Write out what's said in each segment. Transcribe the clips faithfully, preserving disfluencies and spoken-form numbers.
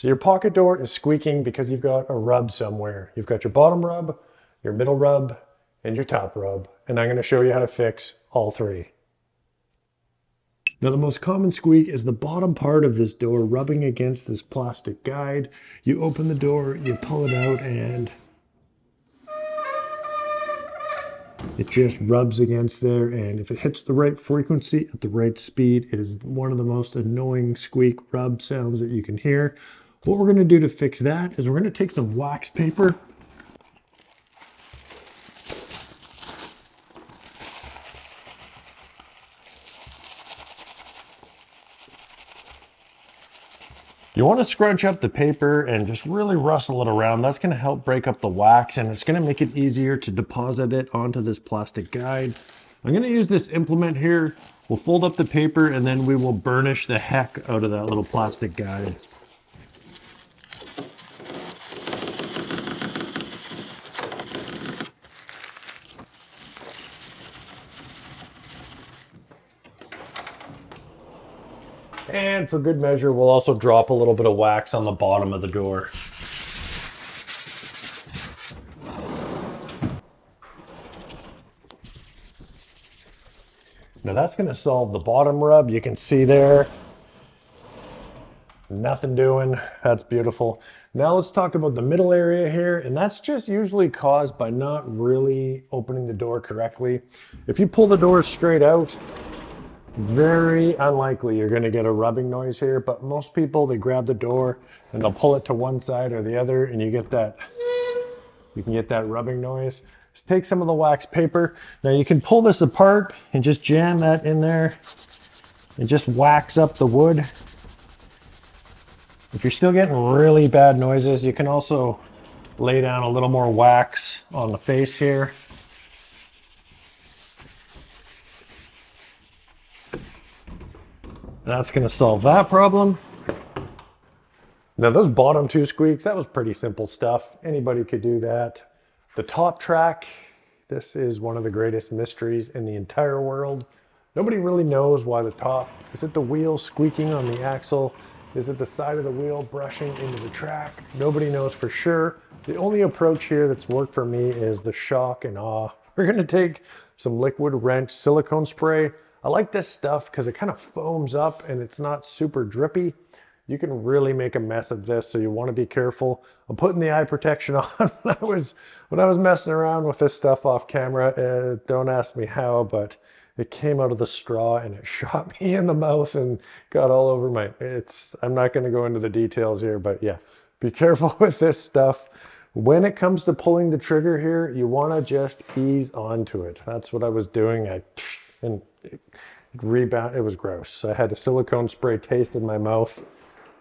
So your pocket door is squeaking because you've got a rub somewhere. You've got your bottom rub, your middle rub, and your top rub. And I'm going to show you how to fix all three. Now the most common squeak is the bottom part of this door rubbing against this plastic guide. You open the door, you pull it out, and it just rubs against there, and if it hits the right frequency at the right speed, it is one of the most annoying squeak rub sounds that you can hear. What we're going to do to fix that is we're going to take some wax paper. You want to scrunch up the paper and just really rustle it around. That's going to help break up the wax, and it's going to make it easier to deposit it onto this plastic guide. I'm going to use this implement here. We'll fold up the paper and then we will burnish the heck out of that little plastic guide. And for good measure, we'll also drop a little bit of wax on the bottom of the door. Now that's going to solve the bottom rub. You can see there, nothing doing. That's beautiful. Now let's talk about the middle area here, and that's just usually caused by not really opening the door correctly. If you pull the door straight out, very unlikely you're going to get a rubbing noise here, but most people, they grab the door and they'll pull it to one side or the other, and you get that you can get that rubbing noise. Just take some of the wax paper. Now you can pull this apart and just jam that in there and just wax up the wood. If you're still getting really bad noises, you can also lay down a little more wax on the face here. That's going to solve that problem. Now those bottom two squeaks, that was pretty simple stuff. Anybody could do that. The top track, this is one of the greatest mysteries in the entire world. Nobody really knows why the top. Is it the wheel squeaking on the axle? Is it the side of the wheel brushing into the track? Nobody knows for sure. The only approach here that's worked for me is the shock and awe. We're going to take some Liquid Wrench silicone spray. I like this stuff because it kind of foams up and it's not super drippy. You can really make a mess of this, so you want to be careful. I'm putting the eye protection on. when I was when I was messing around with this stuff off camera, uh, don't ask me how, but it came out of the straw and it shot me in the mouth and got all over my, it's, I'm not going to go into the details here, but yeah, be careful with this stuff. When it comes to pulling the trigger here, you want to just ease onto it. That's what I was doing. I and it rebound, it was gross. I had a silicone spray taste in my mouth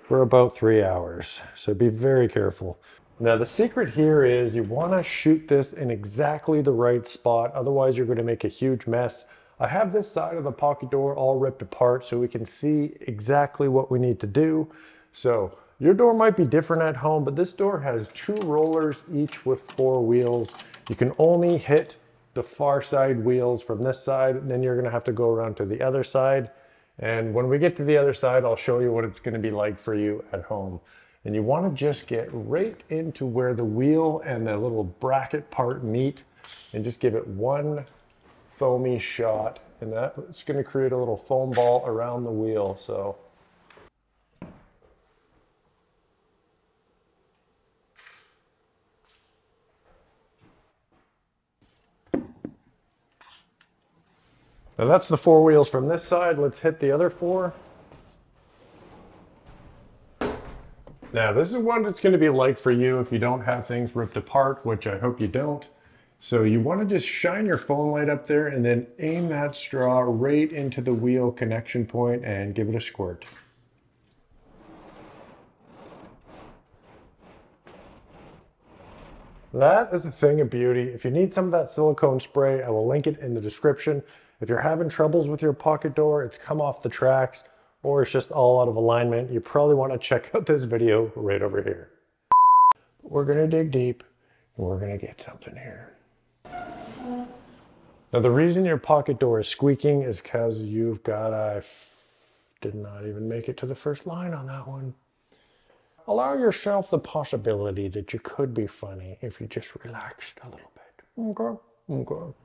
for about three hours. So be very careful. Now the secret here is you want to shoot this in exactly the right spot. Otherwise you're going to make a huge mess. I have this side of the pocket door all ripped apart so we can see exactly what we need to do. So your door might be different at home, but this door has two rollers, each with four wheels. You can only hit the far side wheels from this side, and then you're going to have to go around to the other side. And when we get to the other side, I'll show you what it's going to be like for you at home. And you want to just get right into where the wheel and the little bracket part meet and just give it one foamy shot. And that's going to create a little foam ball around the wheel. So now that's the four wheels from this side. Let's hit the other four. Now this is what it's going to be like for you if you don't have things ripped apart, which I hope you don't. So you want to just shine your phone light up there and then aim that straw right into the wheel connection point and give it a squirt. That is a thing of beauty. If you need some of that silicone spray, I will link it in the description. If you're having troubles with your pocket door, it's come off the tracks, or it's just all out of alignment, you probably want to check out this video right over here. We're going to dig deep, and we're going to get something here. Now the reason your pocket door is squeaking is because you've got a... I did not even make it to the first line on that one. Allow yourself the possibility that you could be funny if you just relaxed a little bit. Okay? Okay.